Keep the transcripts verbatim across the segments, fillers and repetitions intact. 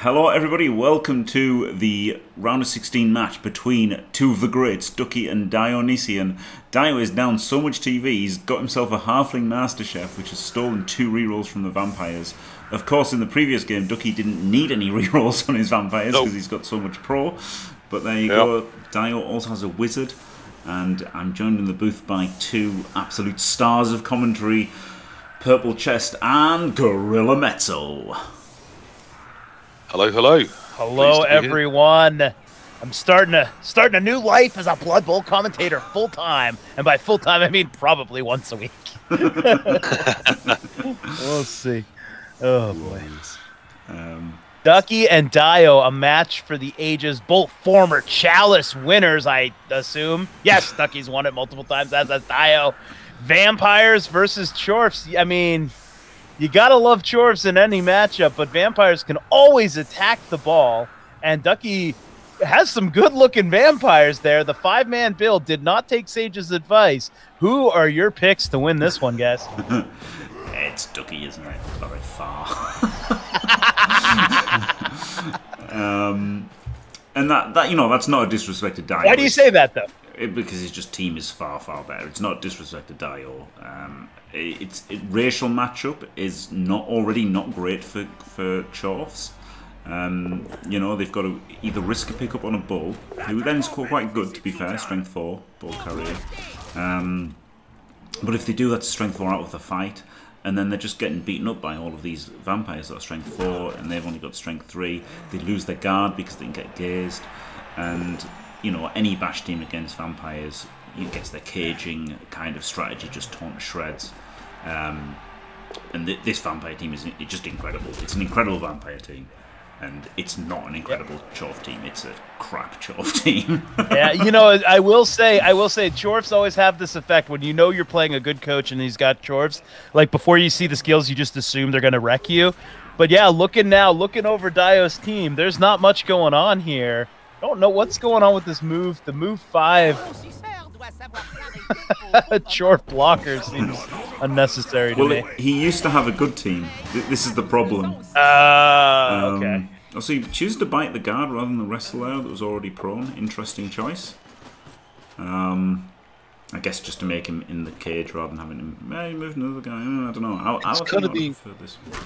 Hello everybody, welcome to the round of sixteen match between two of the greats, Ducky and Dionysian. Dio is down so much T V, he's got himself a halfling masterchef which has stolen two rerolls from the vampires. Of course in the previous game Ducky didn't need any rerolls on his vampires because nope. He's got so much pro. But there you yep. go, Dio also has a wizard, and I'm joined in the booth by two absolute stars of commentary, Purple Chest and Gorilla Metal. Hello, hello. Hello, everyone. Here. I'm starting a, starting a new life as a Blood Bowl commentator full-time. And by full-time, I mean probably once a week. We'll see. Oh, boy. Um, Ducky and Dio, a match for the ages. Both former Chalice winners, I assume. Yes, Ducky's won it multiple times, as has Dio. Vampires versus Chorfs. I mean... You gotta love Chorfs in any matchup, but Vampires can always attack the ball, and Ducky has some good-looking Vampires there. The five-man build did not take Sage's advice. Who are your picks to win this one, guys? It's Ducky, isn't it? Very far. um, and that, that, you know, that's not a disrespect to Dio. Why do you say that, though? It, because his just team is far, far better. It's not disrespect to Dio. Um, it, it's it, racial matchup is not already not great for for Chorfs. Um, you know they've got to either risk a pickup on a bull, who then is quite good to be fair, strength four bull carrier. Um, but if they do, that's strength four out of the fight, and then they're just getting beaten up by all of these vampires that are strength four, and they've only got strength three. They lose their guard because they can get gazed, and you know, any bash team against vampires, it gets their caging kind of strategy just torn to shreds. Um, and th this vampire team is it's just incredible. It's an incredible vampire team. And it's not an incredible Chorf team. It's a crap Chorf team. Yeah, you know, I will say, I will say, Chorfs always have this effect when you know you're playing a good coach and he's got Chorfs. Like, before you see the skills, you just assume they're going to wreck you. But yeah, looking now, looking over Dio's team, there's not much going on here. I don't know what's going on with this move. The move five. Chorf blocker seems unnecessary to well, me. It, he used to have a good team. This is the problem. Uh, um, okay. So he chooses to bite the guard rather than the wrestler that was already prone. Interesting choice. Um, I guess just to make him in the cage rather than having him hey, move another guy. I don't know. I'll, I'll kind of be for this one.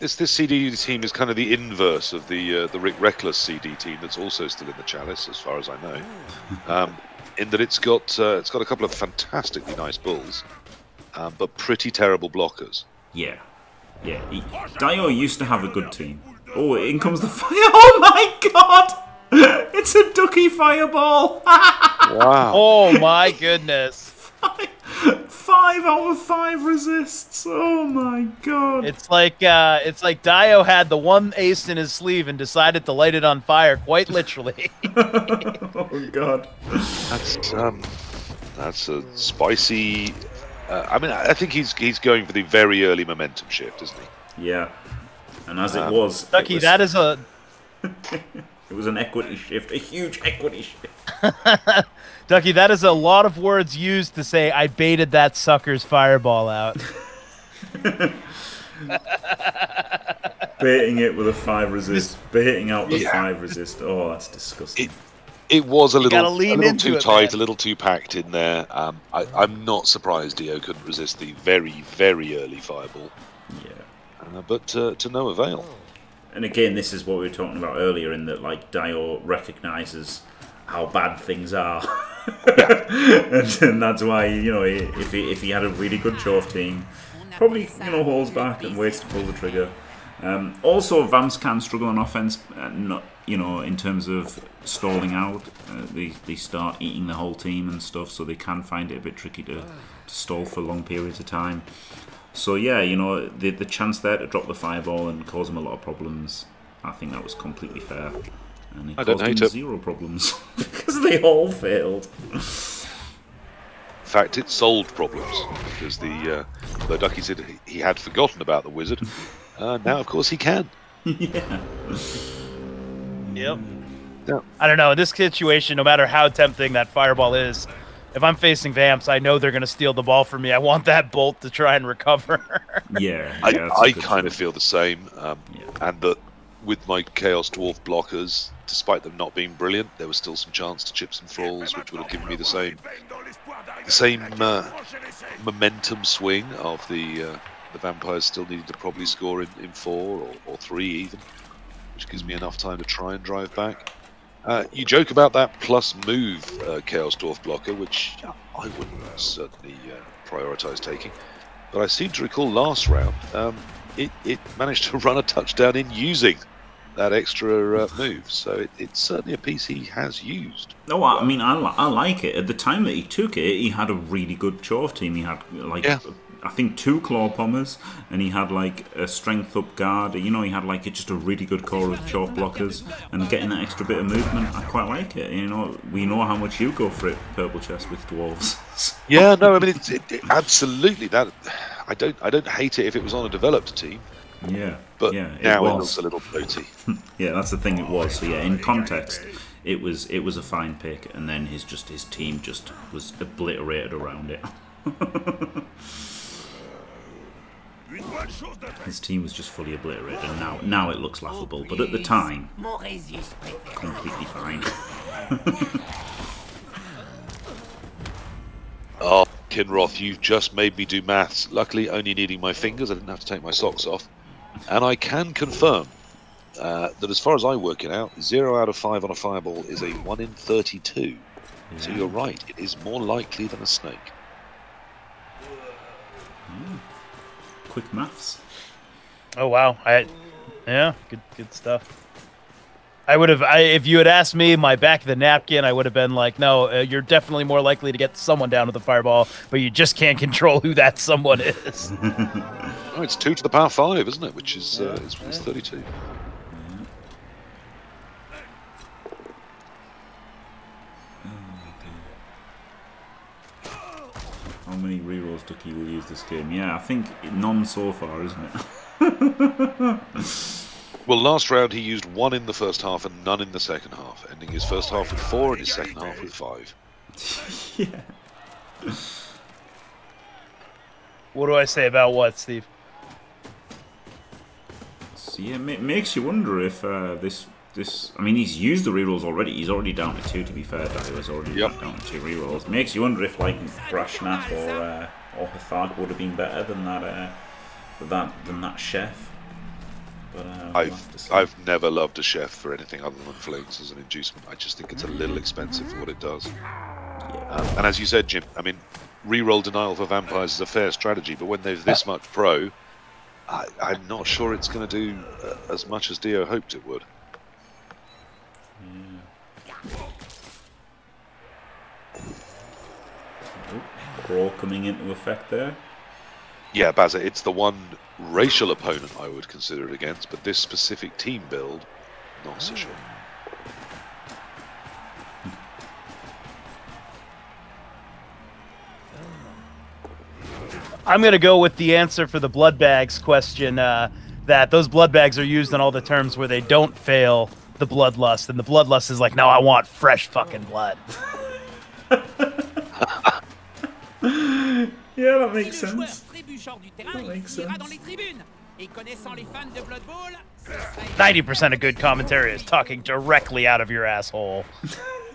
This, this C D team is kind of the inverse of the uh, the Rick Reckless C D team that's also still in the Chalice, as far as I know, um, in that it's got uh, it's got a couple of fantastically nice bulls, um, but pretty terrible blockers. Yeah, yeah. He, Dio used to have a good team. Oh, in comes the fire! Oh my God! It's a Ducky fireball! Wow! Oh my goodness! Five out of five resists. Oh my God! It's like uh, it's like Dio had the one ace in his sleeve and decided to light it on fire, quite literally. Oh God, that's um, that's a spicy. Uh, I mean, I think he's he's going for the very early momentum shift, isn't he? Yeah, and as um, it was, Ducky, it was... that is a. It was an equity shift, a huge equity shift. Ducky, that is a lot of words used to say, I baited that sucker's fireball out. Baiting it with a five resist, baiting out the yeah. five resist. Oh, that's disgusting. It, it was a little, a little too it, tight, man. a little too packed in there. Um, I, I'm not surprised Dio couldn't resist the very, very early fireball. Yeah, uh, But uh, to no avail. Oh. And again, this is what we were talking about earlier, in that like Dio recognises how bad things are, and, and that's why, you know, if he, if he had a really good Chorf team, probably, you know, holds back and waits to pull the trigger. Um, also, Vamps can struggle on offense, uh, not you know in terms of stalling out. Uh, they they start eating the whole team and stuff, so they can find it a bit tricky to, to stall for long periods of time. So yeah, you know, the the chance there to drop the fireball and cause him a lot of problems, I think that was completely fair. And it I caused don't hate him it. zero problems because they all failed. In fact, it solved problems because the uh, although Ducky said he had forgotten about the wizard, uh, now of course he can. Yeah. Yep. Yeah. I don't know. In this situation, no matter how tempting that fireball is, if I'm facing Vamps, I know they're going to steal the ball from me. I want that bolt to try and recover. yeah. yeah I, I kind of feel the same. Um, yeah. And that with my Chaos Dwarf blockers, despite them not being brilliant, there was still some chance to chip some floors, which would have given me the same the same uh, momentum swing of the uh, the Vampires still needed to probably score in, in four or, or three even, which gives me enough time to try and drive back. Uh, you joke about that plus move uh, Chaos Dwarf blocker, which I wouldn't certainly uh, prioritise taking. But I seem to recall last round, um, it, it managed to run a touchdown in using that extra uh, move. So it, it's certainly a piece he has used. No, oh, I mean, I, I like it. At the time that he took it, he had a really good Chorf team. He had, like, yeah. I think two Claw Bombers, and he had, like, a Strength Up Guard. You know, he had, like, just a really good core of Chorf blockers. And getting that extra bit of movement, I quite like it. You know, we know how much you go for it, Purple Chest, with Dwarves. Yeah, no, I mean, it, it, it, absolutely. That I don't, I don't hate it if it was on a developed team. Yeah, but yeah, it now was. It looks a little floaty. Yeah, that's the thing. It was. So yeah, in context, it was, it was a fine pick, and then his just his team just was obliterated around it. His team was just fully obliterated, and now now it looks laughable. But at the time, completely fine. Oh, Kinroth, you've just made me do maths. Luckily, only needing my fingers, I didn't have to take my socks off. And I can confirm uh, that as far as I work it out, zero out of five on a fireball is a one in thirty-two. Yeah. So you're right, it is more likely than a snake. Mm. Quick maths. Oh, wow. I, yeah, good, good stuff. I would have, I, if you had asked me my back of the napkin, I would have been like, no, uh, you're definitely more likely to get someone down with a fireball, but you just can't control who that someone is. Oh, it's two to the power five, isn't it? Which is, uh, is, is thirty-two. How many rerolls, Ducky, will use this game? Yeah, I think none so far, isn't it? Well, last round he used one in the first half and none in the second half, ending his first half with four and his second half with five. Yeah. What do I say about what, Steve? So, yeah, it makes you wonder if uh, this... this. I mean, he's used the rerolls already. He's already down to two, to be fair. He's already yep. down to two rerolls. Makes you wonder if, like, Brashnat or, uh, or Hathak would have been better than that, uh, than that, than that chef. But, uh, I've I've never loved a chef for anything other than flings as an inducement. I just think it's a little expensive for what it does. Yeah. Um, and as you said, Jim, I mean, reroll denial for Vampires is a fair strategy, but when they're this much pro, I, I'm not sure it's going to do uh, as much as Dio hoped it would. Yeah. Crawl coming into effect there. Yeah, Baza, it's the one racial opponent I would consider it against, but this specific team build, not so sure. I'm going to go with the answer for the blood bags question, uh, that those blood bags are used in all the terms where they don't fail the bloodlust, and the bloodlust is like, no, I want fresh fucking blood. Yeah, that makes sense. ninety percent of good commentary is talking directly out of your asshole.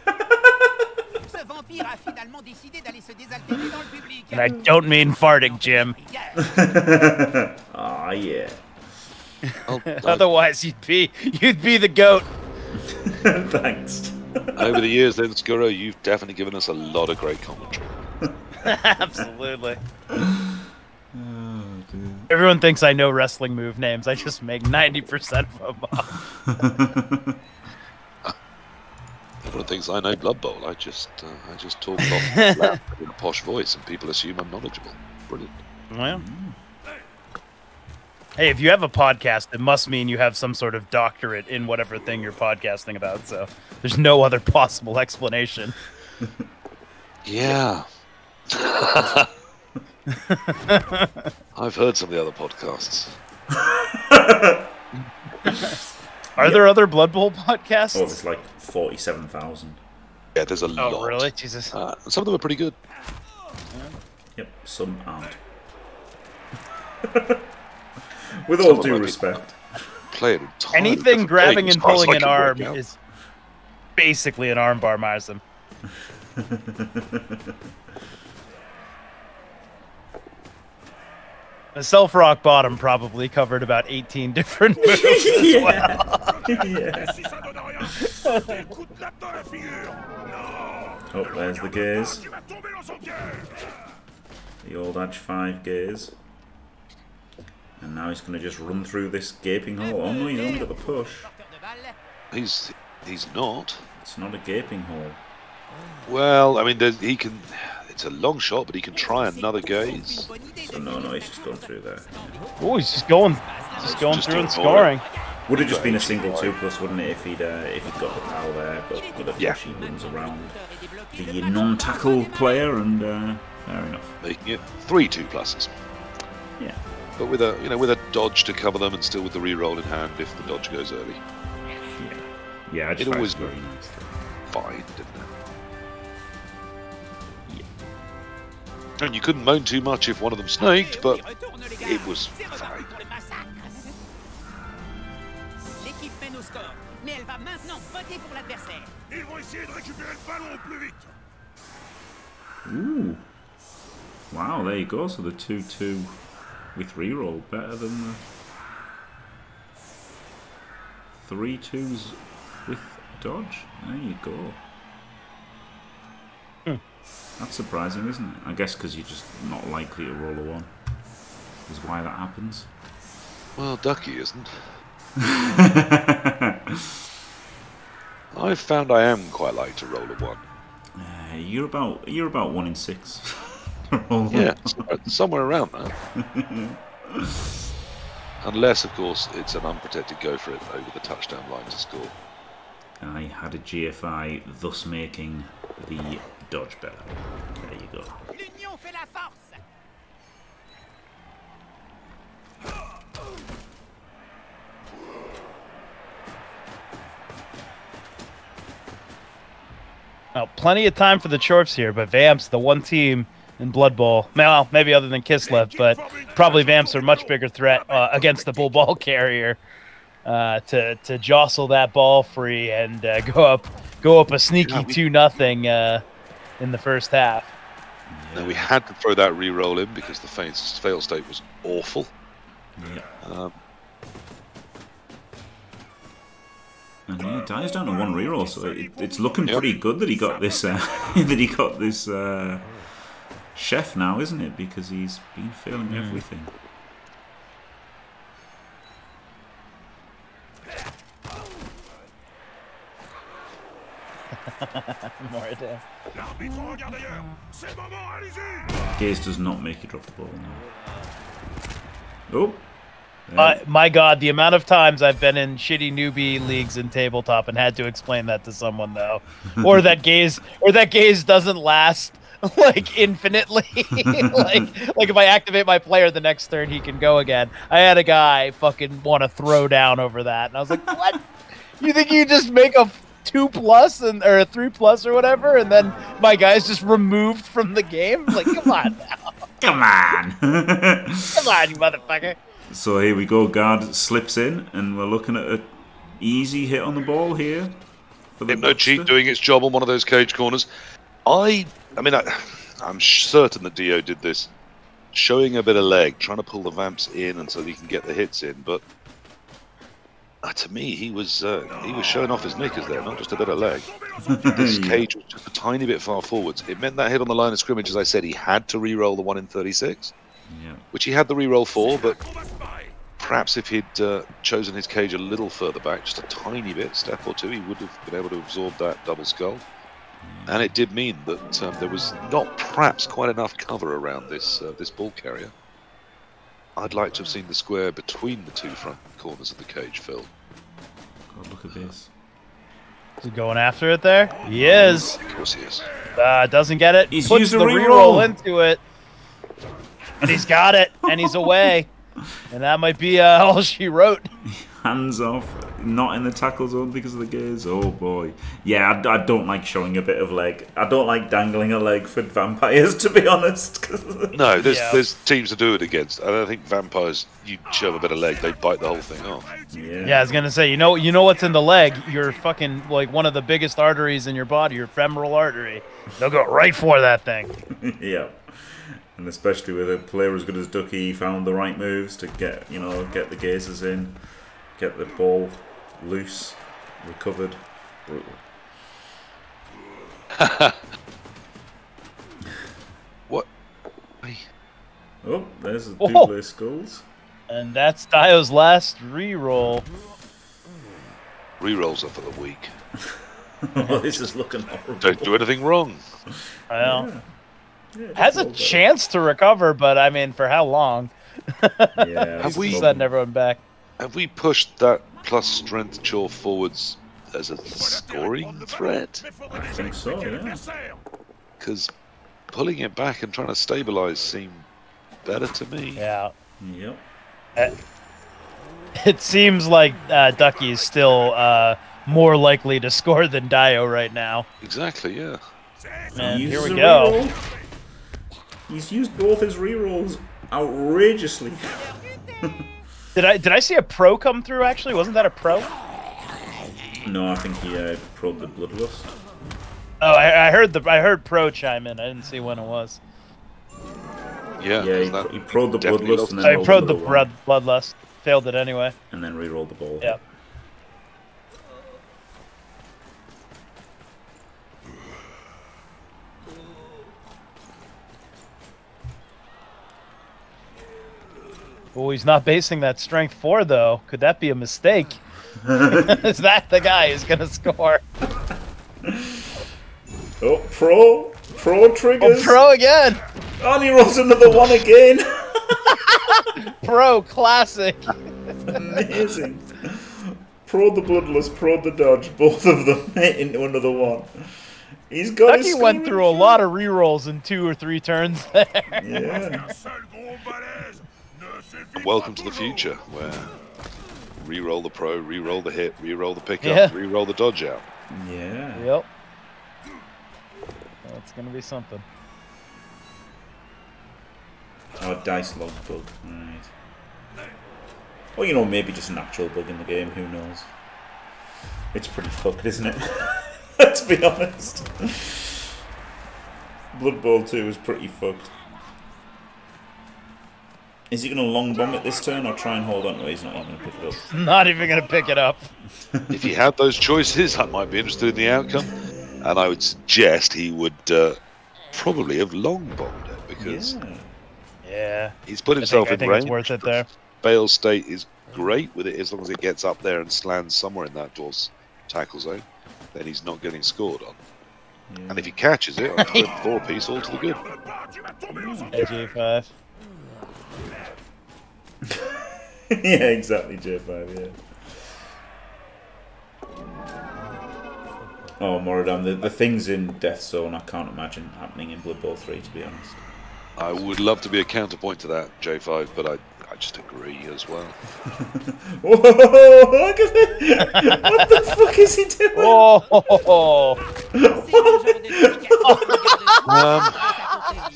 And I don't mean farting, Jim. Aw, oh, yeah. Otherwise, you'd be, you'd be the goat. Thanks. Over the years, then, Scuro, you've definitely given us a lot of great commentary. Absolutely. Oh, everyone thinks I know wrestling move names. I just make ninety percent of them off. Everyone thinks I know Blood Bowl. I just, uh, I just talk off in a posh voice, and people assume I'm knowledgeable. Brilliant. Well, hey, if you have a podcast, it must mean you have some sort of doctorate in whatever thing you're podcasting about. So there's no other possible explanation. Yeah. I've heard some of the other podcasts. Are yeah. there other Blood Bowl podcasts? Oh, there's like forty-seven thousand. Yeah, there's a oh, lot. Oh, really? Jesus. Uh, some of them are pretty good. Yeah. Yep, some aren't. With some all due respect, played a ton Anything of grabbing games. and pulling an arm is basically an arm bar, Marsden. A self rock bottom probably covered about eighteen different moves as well. Yeah. Oh, there's the gears. The old H five gears. And now he's going to just run through this gaping hole. Oh no, he's only got the push. He's he's not. It's not a gaping hole. Well, I mean, he can. It's a long shot, but he can try another gaze. So no, no, he's just going through there. Oh, he's just going, just he's going just through and scoring. It. Would have just been a single two plus, wouldn't it, if he'd uh, if he'd got the foul there? But with a push, he runs around the non-tackle player, and uh, fair enough, making it three two pluses. Yeah, but with a you know with a dodge to cover them, and still with the re-roll in hand if the dodge goes early. Yeah, yeah, I just it always very nice. Fine, didn't it? And you couldn't moan too much if one of them snaked, but it was fine. Ooh. Wow, there you go. So the two two with reroll, better than the three twos with dodge. There you go. That's surprising, isn't it? I guess because you're just not likely to roll a one. Is why that happens. Well, Ducky isn't. I've found I am quite like to roll a one. Uh, you're about you're about one in six. Yeah, somewhere around that. Unless, of course, it's an unprotected go for it over the touchdown line to score. I had a G F I, thus making the dodge better. There you go. Now, plenty of time for the Chorps here, but Vamps, the one team in Blood Bowl, well, maybe other than Kislev, but probably Vamps are a much bigger threat uh, against the bull ball carrier uh, to to jostle that ball free and uh, go up go up a sneaky two nothing. Uh, in the first half. Yeah. Now we had to throw that re-roll in because the fail state was awful. Yeah. Um, and yeah, Dias down to one re-roll, so it, it's looking yep. pretty good that he got this. Uh, that he got this uh, chef now, isn't it? Because he's been failing yeah. everything. Gaze does not make you drop the ball now. Oh. Uh, my God, the amount of times I've been in shitty newbie leagues and tabletop and had to explain that to someone though, or that gaze, or that gaze doesn't last like infinitely. like, like if I activate my player the next turn, he can go again. I had a guy fucking want to throw down over that, and I was like, "What? You think you just make a?" Two plus and or a three plus or whatever, and then my guy's just removed from the game. Like, come on now, come on, come on, you motherfucker. So here we go. Guard slips in, and we're looking at an easy hit on the ball here. Hypno Cheat doing its job on one of those cage corners. I, I mean, I, I'm certain that Dio did this, showing a bit of leg, trying to pull the Vamps in, and so that he can get the hits in, but. Uh, to me, he was uh, he was showing off his knickers there, not just a bit of leg. This cage was just a tiny bit far forwards. It meant that hit on the line of scrimmage, as I said, he had to re-roll the one in thirty-six, yeah. which he had the re-roll for, but perhaps if he'd uh, chosen his cage a little further back, just a tiny bit, step or two, he would have been able to absorb that double skull. Yeah. And it did mean that um, there was not perhaps quite enough cover around this uh, this ball carrier. I'd like to have seen the square between the two front corners of the cage filled. God, look at this. Is he going after it there? He is. Of course he is. Uh, doesn't get it. He's puts used the re-roll into it. And he's got it. And he's away. And that might be uh, all she wrote. Hands off. not in the tackle zone because of the gaze. Oh boy. Yeah, I, I don't like showing a bit of leg. I don't like dangling a leg for vampires, to be honest. No, there's yeah. there's teams to do it against, and I think vampires, you show them a bit of leg, they bite the whole thing off. Yeah, yeah I was gonna say, you know, you know what's in the leg? You're fucking like one of the biggest arteries in your body, your femoral artery. They'll go right for that thing. Yeah. And especially with a player as good as Ducky, he found the right moves to get, you know, get the gazers in, get the ball loose, recovered. Brutal. What? Oh, there's the two player skulls. And that's Dio's last reroll. Rerolls are for the weak. Well, this is looking horrible. Don't do anything wrong. Well. Yeah. Yeah, has a chance to recover, but I mean, for how long? Yeah, have we send everyone back? Have we pushed that plus strength jaw forwards as a scoring threat? I think so. Yeah. Because pulling it back and trying to stabilize seemed better to me. Yeah. Yep. Uh, it seems like uh, Ducky is still uh, more likely to score than Dio right now. Exactly. Yeah. And here we go. Reroll. He's used both his rerolls outrageously. did I did I see a pro come through? Actually, wasn't that a pro? No, I think he uh, pro'd the bloodlust. Oh, I, I heard the I heard pro chime in. I didn't see when it was. Yeah, yeah. He, he pro'd the bloodlust and then. I pro'd the bloodlust. Failed it anyway. And then rerolled the ball. Yeah. Well, he's not basing that strength four, though. Could that be a mistake? Is that the guy who's going to score? Oh, pro. Pro triggers. Oh, pro again. Oh, and he rolls another one again. Pro, classic. Amazing. Pro the bloodless, pro the dodge. Both of them into another one. He's got Ducky his went through a lot of rerolls in two or three turns there. Yeah. And welcome to the future, where re-roll the pro, re-roll the hit, re-roll the pickup, yeah. re-roll the dodge out. Yeah. Yep. That's gonna be something. Oh, dice log bug. Right. Well, you know, maybe just an actual bug in the game. Who knows? It's pretty fucked, isn't it? Let's be honest. Blood Bowl two is pretty fucked. Is he going to long bomb it this turn or try and hold on to it? He's not going to pick it up. Not even going to pick it up. If he had those choices, I might be interested in the outcome. And I would suggest he would uh, probably have long bombed it because yeah. yeah. he's put himself I think, in I think range. It's worth it there. Fail state is great with it as long as it gets up there and slams somewhere in that dwarf's tackle zone. Then he's not getting scored on. Yeah. And if he catches it, I'll put four piece all to the good. J five. Yeah, exactly, J five, yeah. Oh, Moradam, the, the things in Death Zone I can't imagine happening in Blood Bowl three, to be honest. I would love to be a counterpoint to that, J five, but I, I just agree as well. Whoa, look at it! What the fuck is he doing? Whoa! um,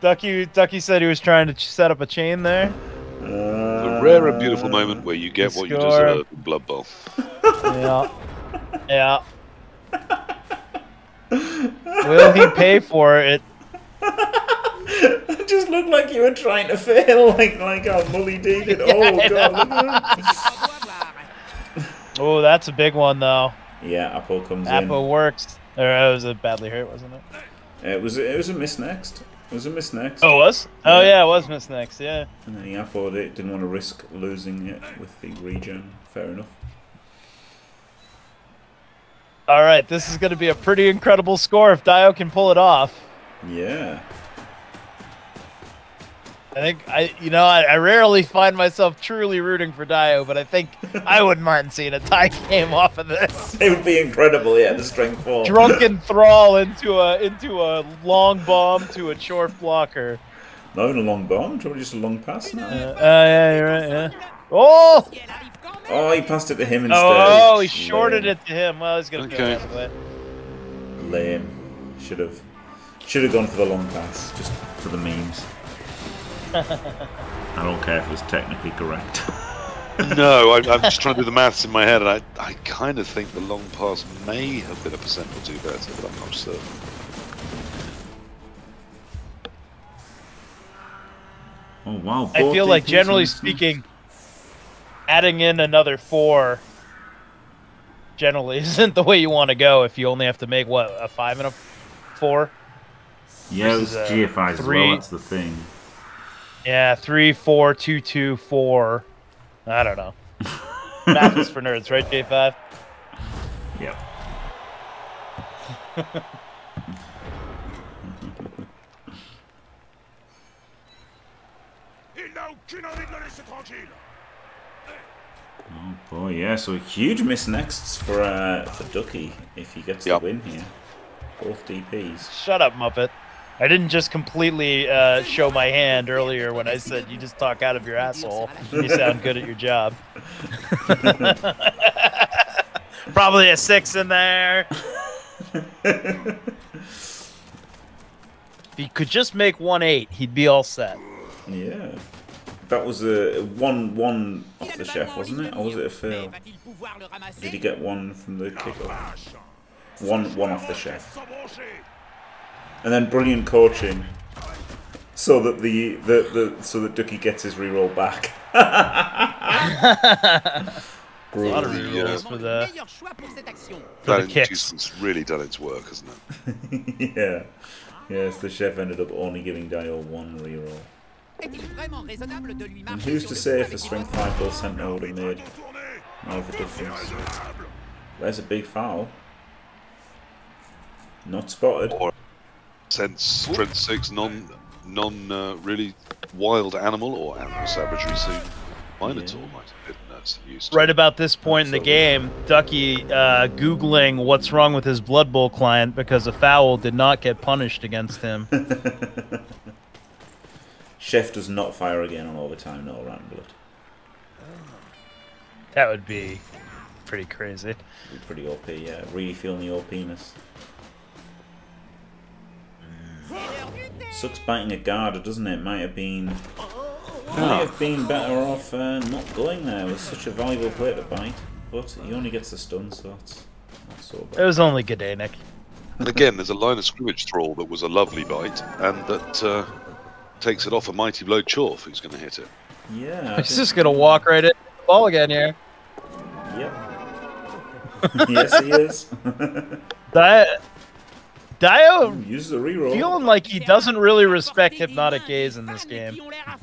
Ducky, Ducky said he was trying to set up a chain there. Uh, the rare and beautiful moment where you get what score. You deserve in Blood Bowl. Yeah. Yeah. Will he pay for it? It just looked like you were trying to fail, like like how Mully did it. Oh, God. Oh, that's a big one, though. Yeah, Apple comes Apple in. Apple works. Or it was a badly hurt, wasn't it? It was, it was a miss next. It was a miss next. Oh, it was? Oh, yeah, it was miss next, yeah. And then he uploaded it, didn't want to risk losing it with the regen. Fair enough. All right, this is going to be a pretty incredible score if Dio can pull it off. Yeah. I think, I you know, I, I rarely find myself truly rooting for Dio, but I think I wouldn't mind seeing a tie game off of this. It would be incredible, yeah, the strength fall. Drunken Thrall into a into a long bomb to a short blocker. Not even a long bomb, probably just a long pass now. Uh, uh, yeah, you're right, yeah. Oh! Oh, he passed it to him instead. Oh, he shorted Lame. it to him. Well, he's going to okay. feel that way. Lame. Should have. Should have gone for the long pass, just for the memes. I don't care if it was technically correct. No, I, I'm just trying to do the maths in my head, and I, I kind of think the long pass may have been a percent or two better, but I'm not certain. Oh wow! I feel like, generally speaking, adding in another four generally isn't the way you want to go. If you only have to make what a five and a four. Yeah, it's G F I as well. That's the thing. Yeah, three, four, two, two, four. I don't know. Math is for nerds, right, J five? Yep. Oh boy, yeah. So a huge miss next for uh, for Ducky if he gets yep. the win here. Both D Ps. Shut up, Muppet. I didn't just completely uh, show my hand earlier when I said you just talk out of your asshole. You sound good at your job. Probably a six in there. If he could just make one eight, he'd be all set. Yeah. That was a one one off the chef, wasn't it? Or was it a fail? Did he get one from the kickoff? One, one off the chef. And then brilliant coaching, so that the the, the so that Ducky gets his reroll back. A lot of rerolls yeah. for the. For that inducement's really done its work, hasn't it? Yeah. Yes, the chef ended up only giving Dio one reroll. And who's to say if a strength five goal centre would have made all the difference? There's a big foul. Not spotted. Or Sense strength six non non uh, really wild animal or animal savagery scene. Minotaur yeah. might have been that's used. Right about this point Absolutely. in the game, Ducky uh, googling what's wrong with his Blood Bowl client because a foul did not get punished against him. Chef does not fire again on overtime, not around blood. That would be pretty crazy. Be pretty O P, yeah. Really feeling the O P-ness. Sucks biting a guard, doesn't it? Might have been, might have been better off uh, not going there. It was such a valuable play to bite, but he only gets a stun, so that's not so bad. It was only good day, Nick. And again, there's a line of scrimmage thrall that was a lovely bite, and that uh, takes it off a mighty blow. Chorf, who's going to hit it? Yeah, he's just going to walk right at the ball again here. Yep. Yes, he is. That. Dio uses a reroll. Feeling like he doesn't really respect hypnotic gaze in this game. I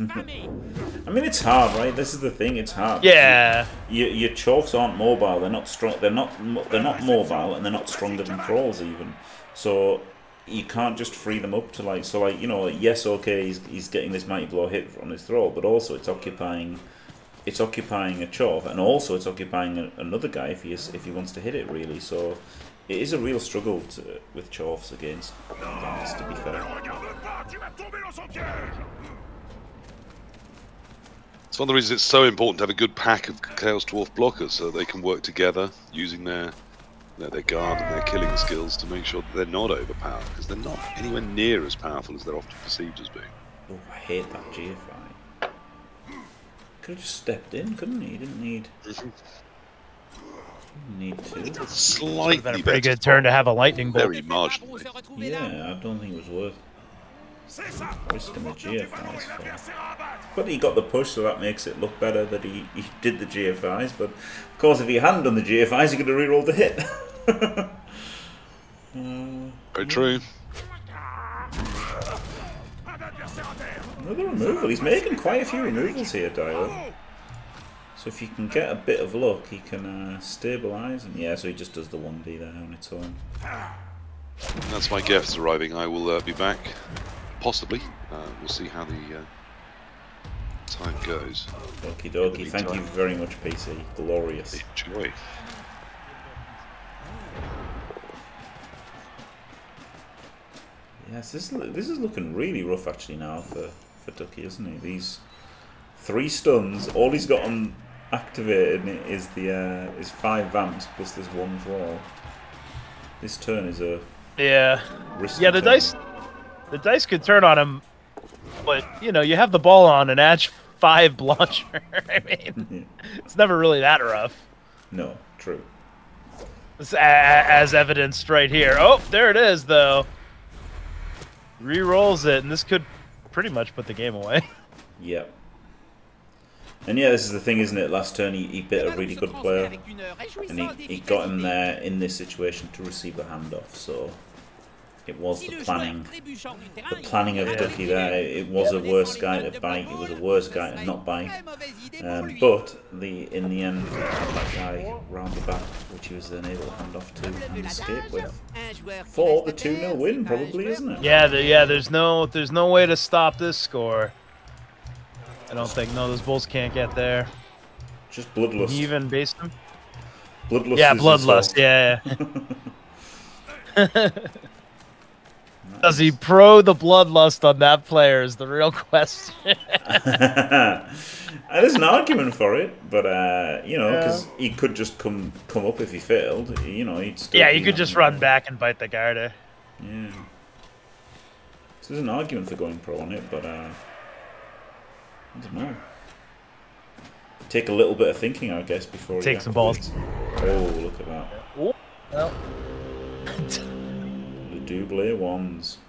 mean, it's hard, right? This is the thing. It's hard. Yeah. You, your chorfs aren't mobile. They're not strong. They're not. They're not mobile, and they're not stronger than thralls even. So you can't just free them up to like. So like you know, like, yes, okay, he's he's getting this mighty blow hit on his thrall, but also it's occupying, it's occupying a chorf, and also it's occupying a, another guy if he is, if he wants to hit it really. So. It is a real struggle to, with Chorfs against guys, to be fair. It's one of the reasons it's so important to have a good pack of Chaos Dwarf blockers so that they can work together using their, their, their guard and their killing skills to make sure that they're not overpowered, because they're not anywhere near as powerful as they're often perceived as being. Oh, I hate that G F I. Could have just stepped in, couldn't he? He didn't need... Need to. It's a slightly been a pretty good turn to have a lightning bolt. Very marginally. Yeah, I don't think it was worth risking the G F Is for. But he got the push, so that makes it look better that he, he did the G F Is. But of course, if he hadn't done the G F Is, he could have rerolled the hit. uh, Very true. Another removal. He's making quite a few removals here, Dio. So if you can get a bit of luck, he can uh, stabilise, and yeah, so he just does the one D there on its own. That's my guest arriving. I will uh, be back, possibly. Uh, we'll see how the uh, time goes. Okie dokie, thank you very much, P C. Glorious. Enjoy. Yes, this, this is looking really rough actually now for, for Ducky, isn't he? These three stuns, all he's got on... activated, and it is the uh, is five vamps plus this one thrall. This turn is a yeah, yeah. The turn. dice, the dice could turn on him, but you know you have the ball on an H five launcher. I mean, yeah. It's never really that rough. No, true. As, as evidenced right here. Oh, there it is though. Rerolls it, and this could pretty much put the game away. Yep. And yeah, this is the thing, isn't it? Last turn he, he bit a really good player, and he, he got him there in this situation to receive a handoff, so it was the planning. The planning of Ducky there, it was a worse guy to bite, it was a worse guy to not bite. Um, but the in the end, that guy round the back, which he was then able to hand off to and escape with. For the two nil win, probably, isn't it? Yeah, the, yeah. There's no, there's no way to stop this score. I don't think. No, those bulls can't get there. Just bloodlust. Can you even base them? Bloodlust. Yeah, bloodlust. Yeah. yeah. Nice. Does he pro the bloodlust on that player? Is the real question. There's an argument for it, but uh, you know, because yeah. he could just come come up if he failed. You know, he'd still. Yeah, you could just run back and bite the guarder. Yeah. So there's an argument for going pro on it, but. Uh, I don't know. Take a little bit of thinking, I guess, before take some balls. Oh, look at that! Oh, well. The double ones.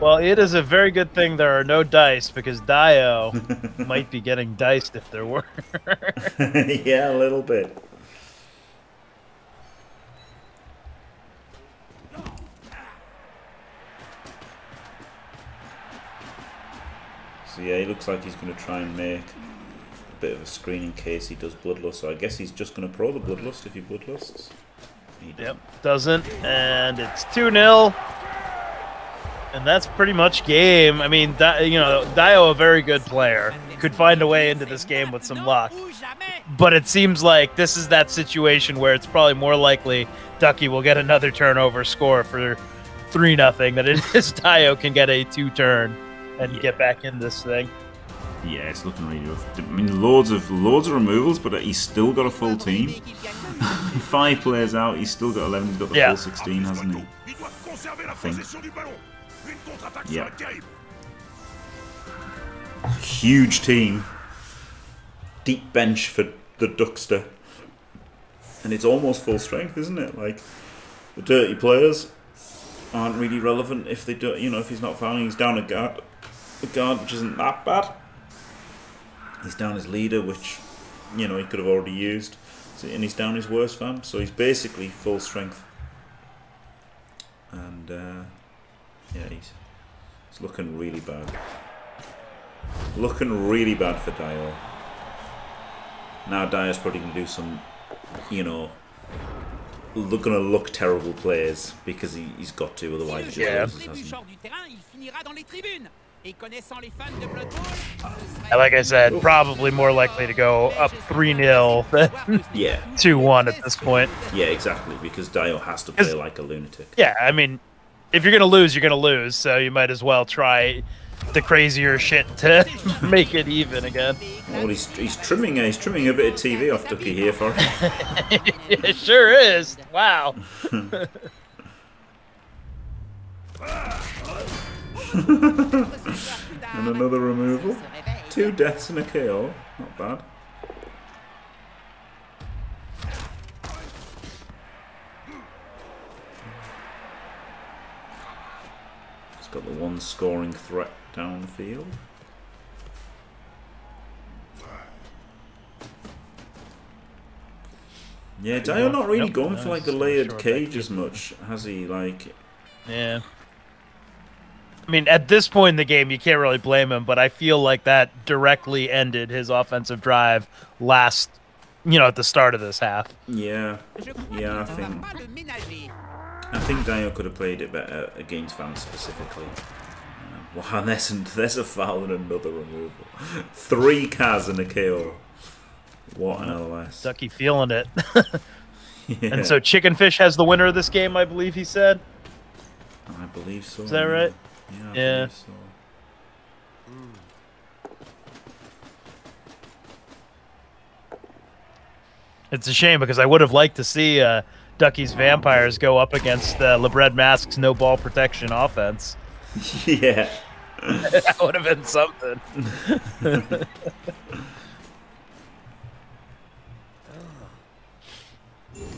Well, it is a very good thing there are no dice because Dio might be getting diced if there were. Yeah, a little bit. Yeah, he looks like he's going to try and make a bit of a screen in case he does bloodlust. So I guess he's just going to pro the bloodlust if he bloodlusts. He doesn't. Yep, doesn't. And it's two nil. And that's pretty much game. I mean, you know, Dio, a very good player, could find a way into this game with some luck. But it seems like this is that situation where it's probably more likely Ducky will get another turnover score for three nothing than it is Dio can get a two-turn. And yeah. get back in this thing. Yeah, it's looking really rough. I mean, loads of loads of removals, but he's still got a full team. Five players out, he's still got eleven. He's got the yeah. full sixteen, hasn't he? I think. Yeah. Huge team. Deep bench for the Duckster, and it's almost full strength, isn't it? Like the dirty players. Aren't really relevant if they do, you know, if he's not fouling, he's down a guard, a guard which isn't that bad. He's down his leader, which, you know, he could have already used, and he's down his worst vamp, so he's basically full strength. And uh, yeah, he's it's looking really bad, looking really bad for Dio. Now Dio's probably gonna do some, you know. Look, gonna look terrible players because he, he's got to, otherwise he just yeah. loses, hasn't. Like I said, oh. probably more likely to go up three nil than yeah. two one at this point. Yeah, exactly, because Dio has to play like a lunatic. Yeah, I mean, if you're gonna lose, you're gonna lose, so you might as well try the crazier shit to make it even again. Well, he's, he's trimming he's trimming a bit of T V off Ducky here for him. It sure is. Wow. And another removal. Two deaths and a K O. Not bad. It's got the one scoring threat downfield. Yeah, Dio not really nope, going no, for like the layered cage as much, has he? Like, yeah. I mean, at this point in the game, you can't really blame him, but I feel like that directly ended his offensive drive last, you know, at the start of this half. Yeah, yeah, I think. I think Dio could have played it better against Vance specifically. Wow, there's, there's a foul and another removal. Three Kaz and a K O. What an L S. Ducky feeling it. Yeah. And so Chickenfish has the winner of this game, I believe he said. I believe so. Is that right? Yeah. I yeah. believe so. It's a shame because I would have liked to see uh, Ducky's Vampires go up against uh, LeBred Mask's no ball protection offense. Yeah. That would have been something.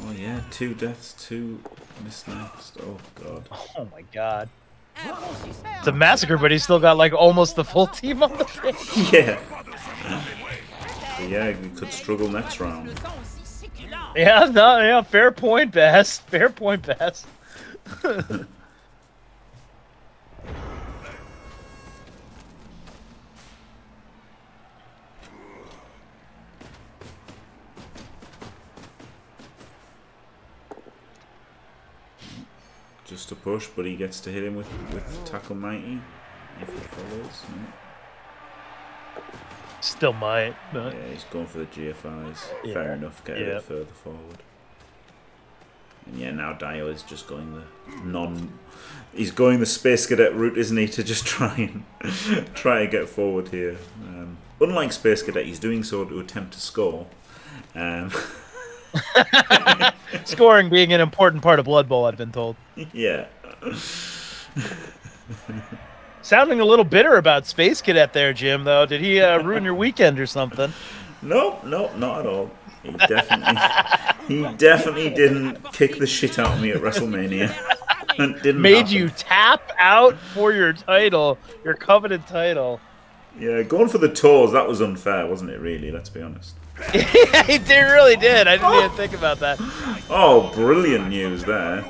Oh, yeah. Two deaths, two misnaps. Oh, God. Oh, my God. It's a massacre, but he's still got, like, almost the full team on the thing. Yeah. But yeah, we could struggle next round. Yeah, no, yeah, fair point, Bass. Fair point, Bass. Just a push, but he gets to hit him with, with tackle mighty if he follows. No. Still might, but yeah, he's going for the G F Is. Yeah. Fair enough, get yeah. a bit further forward. And yeah, now Dio is just going the non he's going the Space Cadet route, isn't he, to just try and try and get forward here. Um, unlike Space Cadet, he's doing so to attempt to score. Um Scoring being an important part of Blood Bowl, I've been told. Yeah. Sounding a little bitter about Space Cadet there, Jim, though. Did he uh, ruin your weekend or something? Nope, nope, not at all. He definitely, he definitely didn't kick the shit out of me at WrestleMania. Didn't Made happen. You tap out for your title, your coveted title. Yeah, going for the toes, that was unfair, wasn't it, really? Let's be honest. Yeah, he did, really did. I didn't even think about that. Oh, brilliant news there.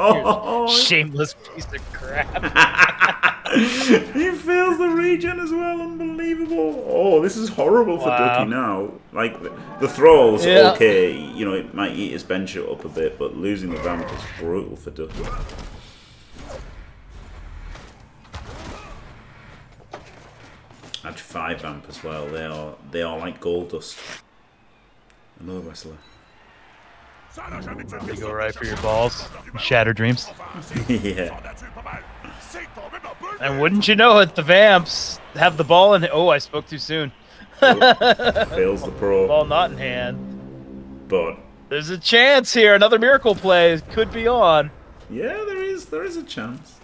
Oh, shameless piece of crap. He fails the regen as well. Unbelievable. Oh, this is horrible for wow. Ducky now. Like, the throw's yeah. okay. You know, it might eat his bench up a bit, but losing the damage is brutal for Ducky. Add five amp as well. They are they are like gold dust. Another wrestler. You go right for your balls. Shatter dreams. Yeah. And wouldn't you know it, the Vamps have the ball in. Oh, I spoke too soon. Fails the pro. Ball not in hand. But there's a chance here. Another miracle play could be on. Yeah, there is. There is a chance.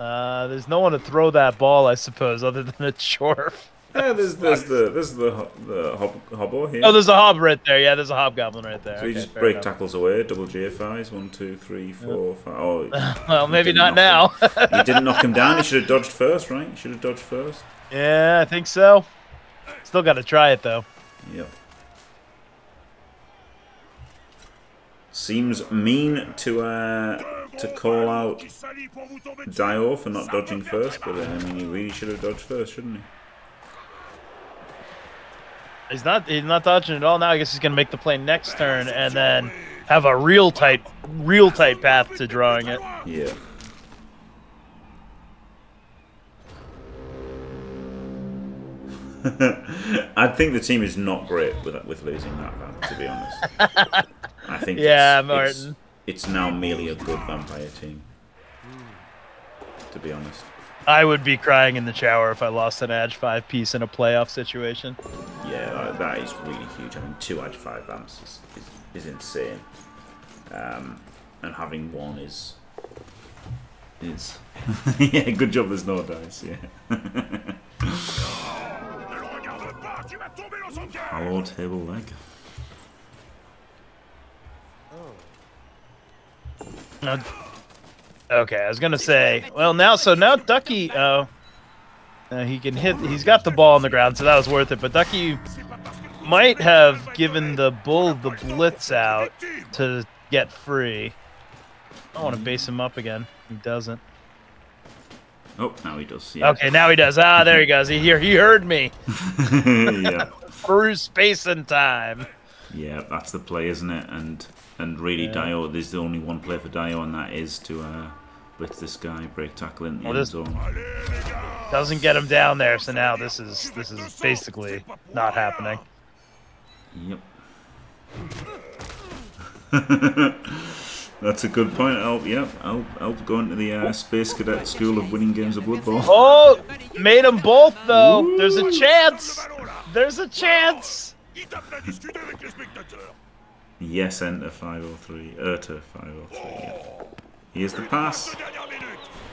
Uh, there's no one to throw that ball, I suppose, other than a chorf. Yeah, there's, there's the there's the the hob, hobble here. Oh, there's a hob right there. Yeah, there's a hobgoblin right there. So okay, you just break enough. Tackles away, double G F Is, one, two, three, four, five. Oh, well, maybe not now. You didn't knock him down. You should have dodged first, right? You should have dodged first. Yeah, I think so. Still got to try it though. Yep. Seems mean to uh. to call out Dio for not dodging first, but I mean, he really should have dodged first, shouldn't he? He's not he's not dodging at all now. I guess he's going to make the play next turn and then have a real tight, real tight path to drawing it. Yeah. I think the team is not great with, with losing that round, to be honest. I think yeah, it's, Martin. It's, It's now merely a good vampire team, to be honest. I would be crying in the shower if I lost an Edge five piece in a playoff situation. Yeah, that is really huge. Having two Edge five vamps is, is, is insane. Um, and having one is... is yeah, good job there's no dice, yeah. Hello, table leg. Uh, okay, I was gonna say. Well, now so now Ducky, uh, uh, he can hit. He's got the ball on the ground, so that was worth it. But Ducky might have given the bull the blitz out to get free. I want to base him up again. He doesn't. Oh, now he does. Yeah. Okay, now he does. Ah, there he goes. He hear he heard me. Yeah. Through space and time. Yeah, that's the play, isn't it? And. And really, yeah. Dio, there's the only one play for Dio, and that is to uh, blitz this guy, break tackle in the well, end zone. Doesn't get him down there, so now this is this is basically not happening. Yep. That's a good point. I'll, yep, I'll, I'll go into the uh, Space Cadet School of winning games of Blood Bowl. Oh, made them both, though. Ooh. There's a chance. There's a chance! Yes, enter five oh three. Erta five oh three. Yeah. Here's the pass.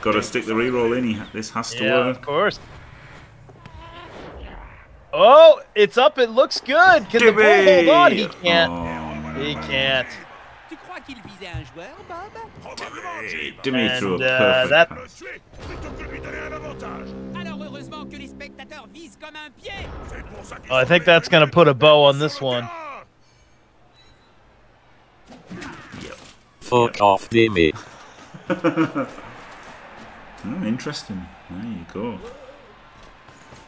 Gotta stick the reroll in. He, this has to yeah, work. Of course. Oh, it's up. It looks good. Can Gibby. the ball hold on? He can't. Oh, he can't. Demi and, threw a uh, perfect that... pass. Oh, I think that's going to put a bow on this one. Fuck off, Demi. Oh, interesting. There you go.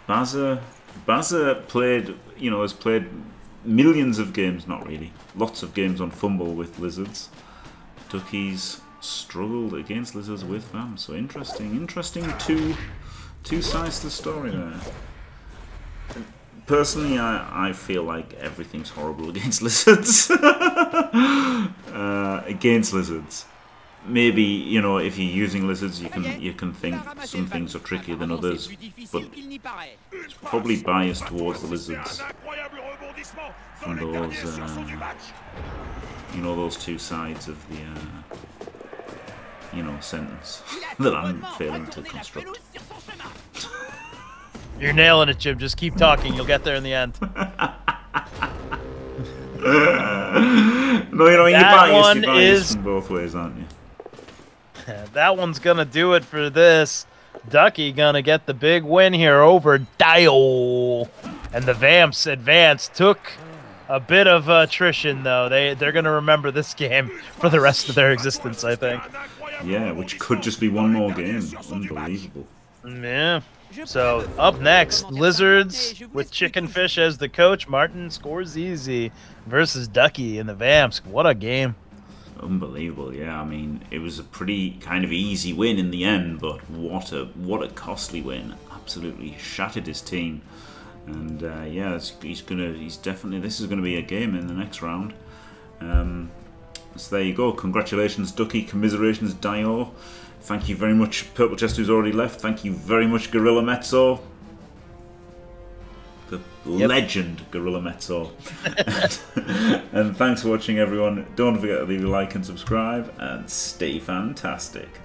Baza, Baza played, you know, has played millions of games, not really, lots of games on Fumble with Lizards. Ducky's struggled against Lizards with Vam. So interesting, interesting two, two sides to the story there. Personally, I, I feel like everything's horrible against Lizards. uh, against Lizards. Maybe, you know, if you're using Lizards, you can you can think some things are trickier than others, but it's probably biased towards the Lizards. From those, uh, you know, those two sides of the, uh, you know, sentence that I'm failing to construct. You're nailing it, Jim. Just keep talking. You'll get there in the end. No, you know, you're biased. You're biased in both ways, aren't you? That one's gonna do it for this. Ducky gonna get the big win here over Dio. And the Vamps advance. Took a bit of attrition, though. They, they're gonna remember this game for the rest of their existence, I think. Yeah, which could just be one more game. Unbelievable. Yeah. So, up next, Lizards with Chickenfish as the coach. Martin Scorsese versus Ducky and the Vamps. What a game. Unbelievable, yeah. I mean, it was a pretty kind of easy win in the end, but what a what a costly win. Absolutely shattered his team. And uh, yeah, he's gonna he's definitely this is gonna be a game in the next round. Um, so there you go. Congratulations, Ducky. Commiserations, Dio. Thank you very much, Purple Chest, who's already left. Thank you very much, Gorilla Mezzo. The yep. legend, Gorilla Mezzo. and, and thanks for watching, everyone. Don't forget to leave a like and subscribe, and stay fantastic.